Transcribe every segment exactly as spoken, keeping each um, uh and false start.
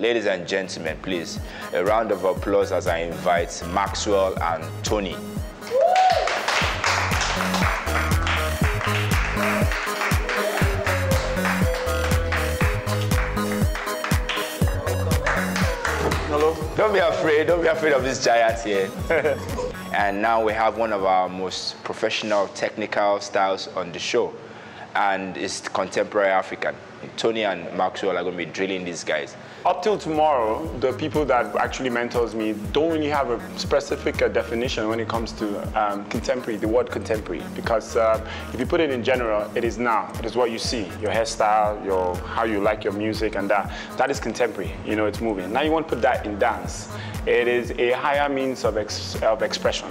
Ladies and gentlemen, please, a round of applause as I invite Maxwell and Tony. Hello. Don't be afraid, don't be afraid of this giant here. And now we have one of our most professional technical styles on the show, and it's contemporary African. Tony and Maxwell are going to be drilling these guys. Up till tomorrow, the people that actually mentors me don't really have a specific uh, definition when it comes to um, contemporary, the word contemporary, because uh, if you put it in general, it is now. It is what you see, your hairstyle, your how you like your music and that. That is contemporary, you know, it's moving. Now you want to put that in dance. It is a higher means of, ex of expression.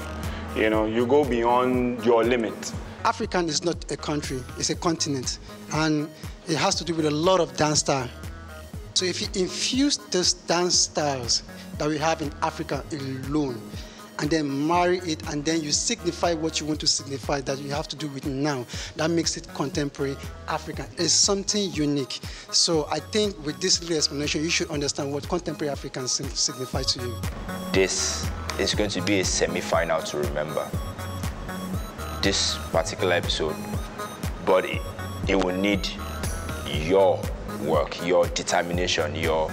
You know, you go beyond your limit. African is not a country, it's a continent, and it has to do with a lot of dance style. So if you infuse those dance styles that we have in Africa alone, and then marry it, and then you signify what you want to signify that you have to do with now, that makes it contemporary African. It's something unique. So I think with this little explanation, you should understand what contemporary African signifies to you. This is going to be a semi-final to remember. This particular episode, but it, it will need your work, your determination, your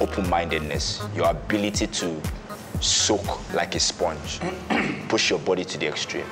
open-mindedness, your ability to soak like a sponge, push your body to the extreme.